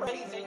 crazy.